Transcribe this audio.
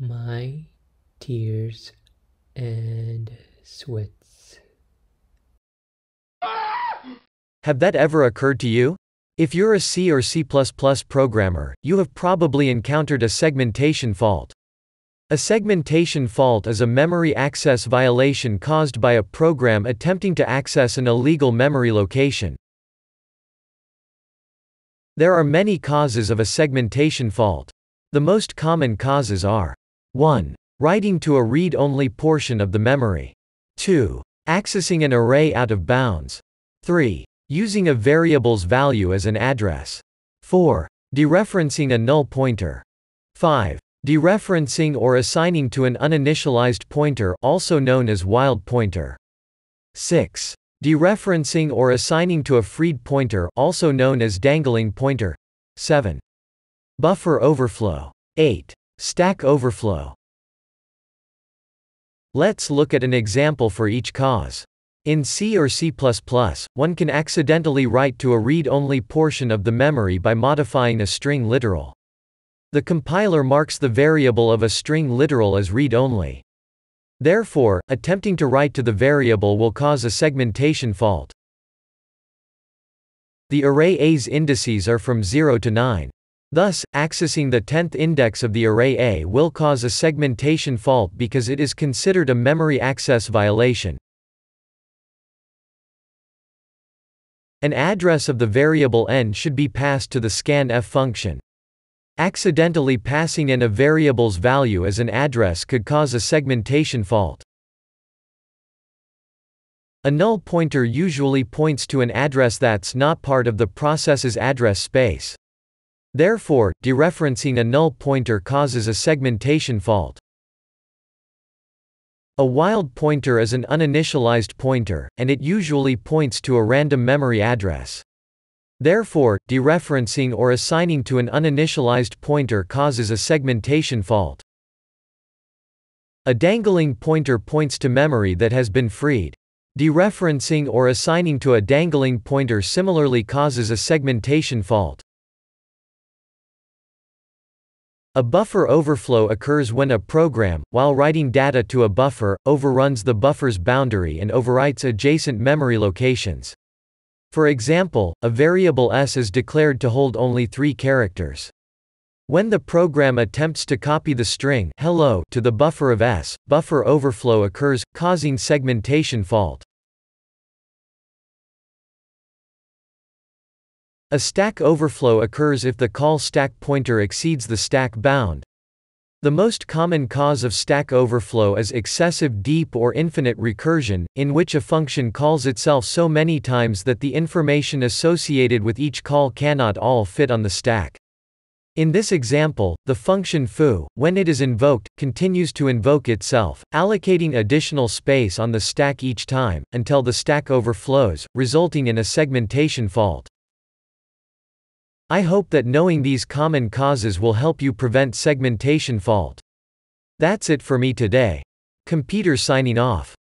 my tears and sweats. Have that ever occurred to you? If you're a C or C++ programmer, you have probably encountered a segmentation fault. A segmentation fault is a memory access violation caused by a program attempting to access an illegal memory location. There are many causes of a segmentation fault. The most common causes are: 1. Writing to a read-only portion of the memory. 2. Accessing an array out of bounds. 3. Using a variable's value as an address. 4. Dereferencing a null pointer. 5. Dereferencing or assigning to an uninitialized pointer, also known as wild pointer. 6. Dereferencing or assigning to a freed pointer, also known as dangling pointer. 7. Buffer overflow. 8. Stack overflow. Let's look at an example for each cause. In C or C++, one can accidentally write to a read-only portion of the memory by modifying a string literal. The compiler marks the variable of a string literal as read-only. Therefore, attempting to write to the variable will cause a segmentation fault. The array A's indices are from 0 to 9. Thus, accessing the 10th index of the array A will cause a segmentation fault because it is considered a memory access violation. An address of the variable n should be passed to the scanf function. Accidentally passing in a variable's value as an address could cause a segmentation fault. A null pointer usually points to an address that's not part of the process's address space. Therefore, dereferencing a null pointer causes a segmentation fault. A wild pointer is an uninitialized pointer, and it usually points to a random memory address. Therefore, dereferencing or assigning to an uninitialized pointer causes a segmentation fault. A dangling pointer points to memory that has been freed. Dereferencing or assigning to a dangling pointer similarly causes a segmentation fault. A buffer overflow occurs when a program, while writing data to a buffer, overruns the buffer's boundary and overwrites adjacent memory locations. For example, a variable s is declared to hold only 3 characters. When the program attempts to copy the string hello to the buffer of s, buffer overflow occurs, causing segmentation fault. A stack overflow occurs if the call stack pointer exceeds the stack bound. The most common cause of stack overflow is excessive deep or infinite recursion, in which a function calls itself so many times that the information associated with each call cannot all fit on the stack. In this example, the function foo, when it is invoked, continues to invoke itself, allocating additional space on the stack each time, until the stack overflows, resulting in a segmentation fault. I hope that knowing these common causes will help you prevent segmentation fault. That's it for me today. Computer signing off.